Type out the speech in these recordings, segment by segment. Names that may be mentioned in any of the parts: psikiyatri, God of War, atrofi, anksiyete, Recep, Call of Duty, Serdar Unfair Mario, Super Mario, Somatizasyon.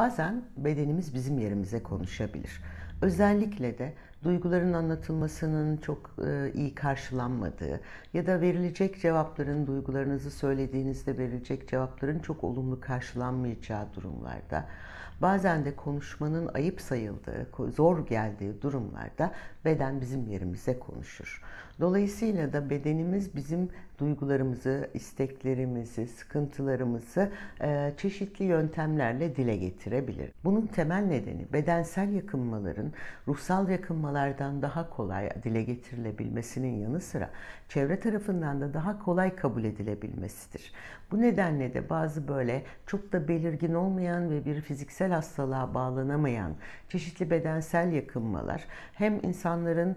Bazen bedenimiz bizim yerimize konuşabilir. Özellikle de duyguların anlatılmasının çok iyi karşılanmadığı ya da verilecek cevapların, duygularınızı söylediğinizde verilecek cevapların çok olumlu karşılanmayacağı durumlarda, bazen de konuşmanın ayıp sayıldığı, zor geldiği durumlarda beden bizim yerimize konuşur. Dolayısıyla da bedenimiz bizim duygularımızı, isteklerimizi, sıkıntılarımızı çeşitli yöntemlerle dile getirebilir. Bunun temel nedeni bedensel yakınmaların ruhsal yakınmalardan daha kolay dile getirilebilmesinin yanı sıra çevre tarafından da daha kolay kabul edilebilmesidir. Bu nedenle de bazı böyle çok da belirgin olmayan ve bir fiziksel hastalığa bağlanamayan çeşitli bedensel yakınmalar hem insanların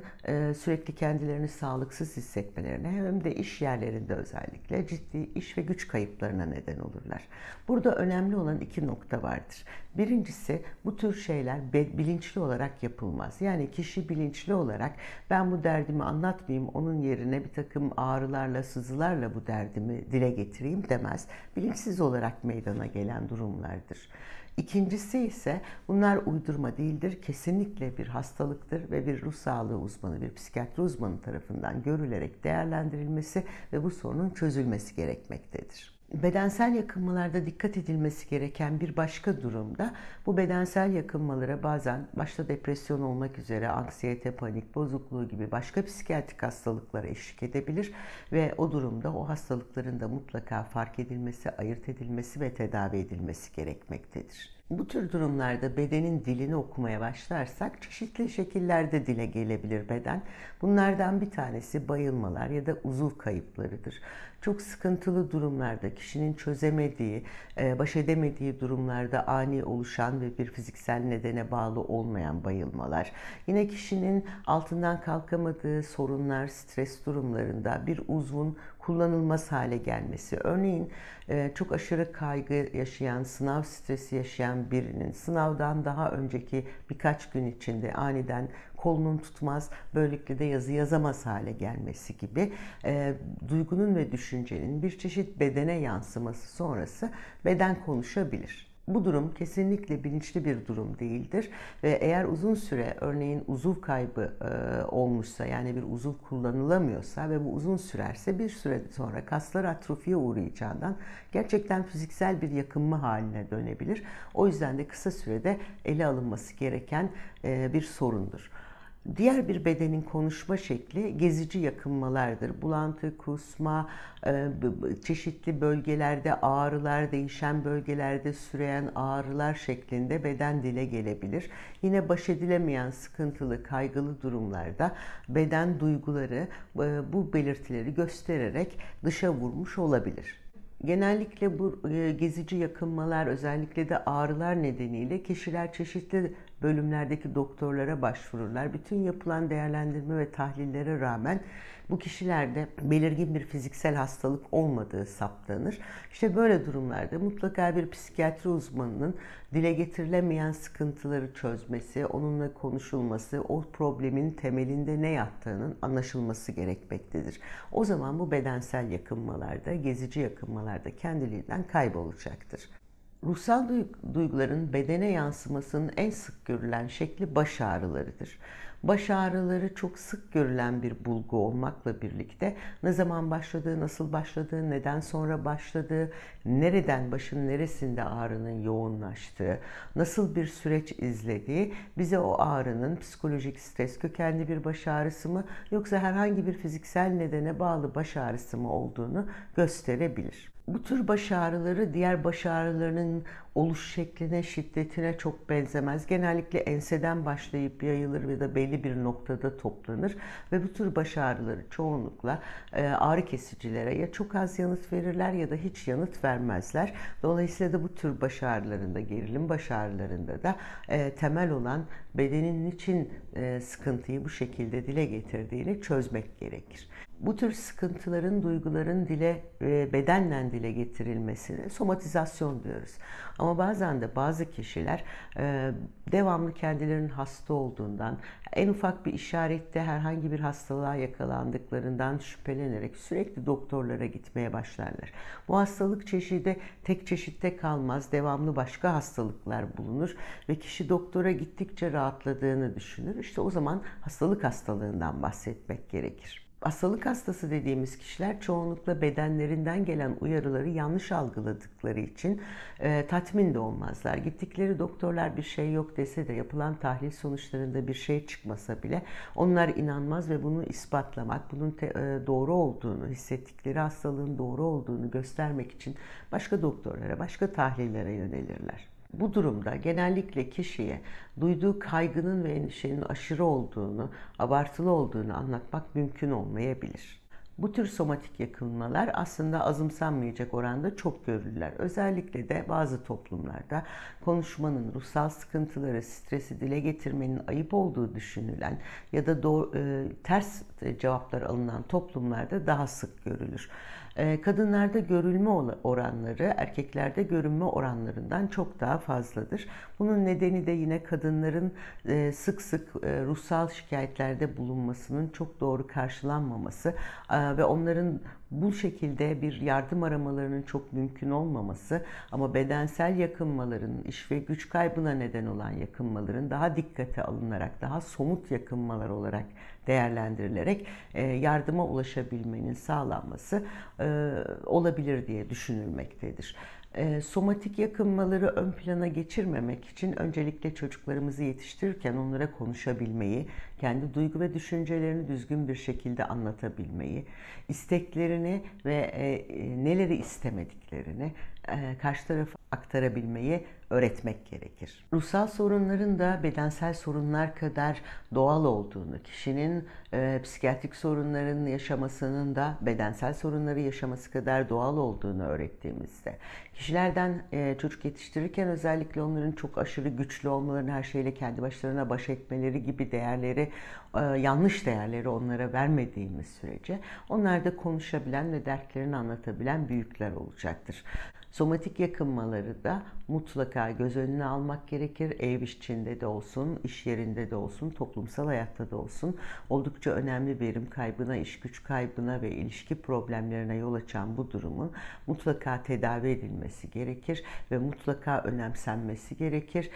sürekli kendilerini sağlıksız hissetmelerine hem de iş yerlerinde özellikle ciddi iş ve güç kayıplarına neden olurlar. Burada önemli olan iki nokta vardır. Birincisi, bu tür şeyler bilinçli olarak yapılmaz. Yani kişi bilinçli olarak ben bu derdimi anlatmayayım, onun yerine bir takım ağrılarla, sızılarla bu derdimi dile getireyim demez. Bilinçsiz olarak meydana gelen durumlardır. İkincisi ise bunlar uydurma değildir. Kesinlikle bir hastalıktır ve bir ruh sağlığı uzmanı, bir psikiyatri uzmanı tarafından görülerek değerlendirilmesi ve bu sorunun çözülmesi gerekmektedir. Bedensel yakınmalarda dikkat edilmesi gereken bir başka durumda, bu bedensel yakınmalara bazen başta depresyon olmak üzere anksiyete, panik bozukluğu gibi başka psikiyatrik hastalıklara eşlik edebilir ve o durumda o hastalıkların da mutlaka fark edilmesi, ayırt edilmesi ve tedavi edilmesi gerekmektedir. Bu tür durumlarda bedenin dilini okumaya başlarsak çeşitli şekillerde dile gelebilir beden. Bunlardan bir tanesi bayılmalar ya da uzuv kayıplarıdır. Çok sıkıntılı durumlarda, kişinin çözemediği, baş edemediği durumlarda ani oluşan ve bir fiziksel nedene bağlı olmayan bayılmalar. Yine kişinin altından kalkamadığı sorunlar, stres durumlarında bir uzvun kullanılmaz hale gelmesi. Örneğin çok aşırı kaygı yaşayan, sınav stresi yaşayan birinin sınavdan daha önceki birkaç gün içinde aniden kolunun tutmaz, böylelikle de yazı yazamaz hale gelmesi gibi duygunun ve düşüncenin bir çeşit bedene yansıması sonrası beden konuşabilir. Bu durum kesinlikle bilinçli bir durum değildir ve eğer uzun süre örneğin uzuv kaybı olmuşsa, yani bir uzuv kullanılamıyorsa ve bu uzun sürerse bir süre sonra kaslar atrofiye uğrayacağından gerçekten fiziksel bir yakınma haline dönebilir. O yüzden de kısa sürede ele alınması gereken bir sorundur. Diğer bir bedenin konuşma şekli gezici yakınmalardır. Bulantı, kusma, çeşitli bölgelerde ağrılar, değişen bölgelerde süreyen ağrılar şeklinde beden dile gelebilir. Yine baş edilemeyen sıkıntılı, kaygılı durumlarda beden duyguları, bu belirtileri göstererek dışa vurmuş olabilir. Genellikle bu gezici yakınmalar, özellikle de ağrılar nedeniyle kişiler çeşitli bölümlerdeki doktorlara başvururlar. Bütün yapılan değerlendirme ve tahlillere rağmen bu kişilerde belirgin bir fiziksel hastalık olmadığı saptanır. İşte böyle durumlarda mutlaka bir psikiyatri uzmanının dile getirilemeyen sıkıntıları çözmesi, onunla konuşulması, o problemin temelinde ne yattığının anlaşılması gerekmektedir. O zaman bu bedensel yakınmalarda, gezici yakınmalarda kendiliğinden kaybolacaktır. Ruhsal duyguların bedene yansımasının en sık görülen şekli baş ağrılarıdır. Baş ağrıları çok sık görülen bir bulgu olmakla birlikte ne zaman başladığı, nasıl başladığı, neden sonra başladığı, nereden, başın neresinde ağrının yoğunlaştığı, nasıl bir süreç izlediği bize o ağrının psikolojik stres kökenli bir baş ağrısı mı yoksa herhangi bir fiziksel nedene bağlı baş ağrısı mı olduğunu gösterebilir. Bu tür baş ağrıları diğer baş ağrılarının oluş şekline, şiddetine çok benzemez. Genellikle enseden başlayıp yayılır ve de belli bir noktada toplanır ve bu tür baş ağrıları çoğunlukla ağrı kesicilere ya çok az yanıt verirler ya da hiç yanıt vermezler. Dolayısıyla da bu tür baş ağrılarında, gerilim baş ağrılarında da temel olan bedenin niçin sıkıntıyı bu şekilde dile getirdiğini çözmek gerekir. bu tür sıkıntıların, duyguların bedenle dile getirilmesine somatizasyon diyoruz. Ama bazen de bazı kişiler devamlı kendilerinin hasta olduğundan, en ufak bir işarette herhangi bir hastalığa yakalandıklarından şüphelenerek sürekli doktorlara gitmeye başlarlar. Bu hastalık çeşidi tek çeşitte kalmaz, devamlı başka hastalıklar bulunur ve kişi doktora gittikçe rahatladığını düşünür. İşte o zaman hastalığından bahsetmek gerekir. Hastalık hastası dediğimiz kişiler çoğunlukla bedenlerinden gelen uyarıları yanlış algıladıkları için tatmin de olmazlar. Gittikleri doktorlar bir şey yok dese de, yapılan tahlil sonuçlarında bir şey çıkmasa bile onlar inanmaz ve bunu ispatlamak, bunun doğru olduğunu, hissettikleri hastalığın doğru olduğunu göstermek için başka doktorlara, başka tahlillere yönelirler. Bu durumda genellikle kişiye duyduğu kaygının ve endişenin aşırı olduğunu, abartılı olduğunu anlatmak mümkün olmayabilir. Bu tür somatik yakınmalar aslında azımsanmayacak oranda çok görülürler. Özellikle de bazı toplumlarda konuşmanın, ruhsal sıkıntıları, stresi dile getirmenin ayıp olduğu düşünülen ya da ters cevaplar alınan toplumlarda daha sık görülür. Kadınlarda görülme oranları erkeklerde görünme oranlarından çok daha fazladır. Bunun nedeni de yine kadınların sık sık ruhsal şikayetlerde bulunmasının çok doğru karşılanmaması ve onların bu şekilde bir yardım aramalarının çok mümkün olmaması, ama bedensel yakınmaların, iş ve güç kaybına neden olan yakınmaların daha dikkate alınarak, daha somut yakınmalar olarak değerlendirilerek yardıma ulaşabilmenin sağlanması olabilir diye düşünülmektedir. Somatik yakınmaları ön plana geçirmemek için öncelikle çocuklarımızı yetiştirirken onlara konuşabilmeyi, kendi duygu ve düşüncelerini düzgün bir şekilde anlatabilmeyi, isteklerini ve neleri istemediklerini karşı tarafa aktarabilmeyi öğretmek gerekir. Ruhsal sorunların da bedensel sorunlar kadar doğal olduğunu, kişinin psikiyatrik sorunların yaşamasının da bedensel sorunları yaşaması kadar doğal olduğunu öğrettiğimizde, kişilerden çocuk yetiştirirken özellikle onların çok aşırı güçlü olmalarını, her şeyle kendi başlarına baş etmeleri gibi değerleri, yanlış değerleri onlara vermediğimiz sürece onlar da konuşabilen ve dertlerini anlatabilen büyükler olacaktır. Somatik yakınmaları da mutlaka göz önüne almak gerekir. Ev içinde de olsun, iş yerinde de olsun, toplumsal hayatta da olsun oldukça önemli verim kaybına, iş güç kaybına ve ilişki problemlerine yol açan bu durumun mutlaka tedavi edilmesi gerekir ve mutlaka önemsenmesi gerekir.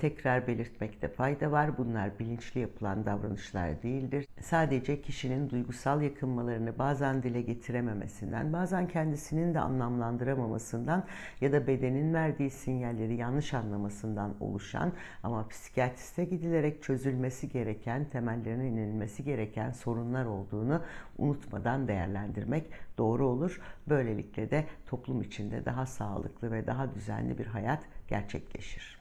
Tekrar belirtmekte fayda var. Bunlar bilinçli yapılan davranışlar değildir. Sadece kişinin duygusal yakınmalarını bazen dile getirememesinden, bazen kendisinin de anlamlandıramamasından ya da bedenin verdiği sinyalleri yanlış anlamasından oluşan, ama psikiyatriste gidilerek çözülmesi gereken, temellerine inilmesi gereken sorunlar olduğunu unutmadan değerlendirmek doğru olur. Böylelikle de toplum içinde daha sağlıklı ve daha düzenli bir hayat gerçekleşir.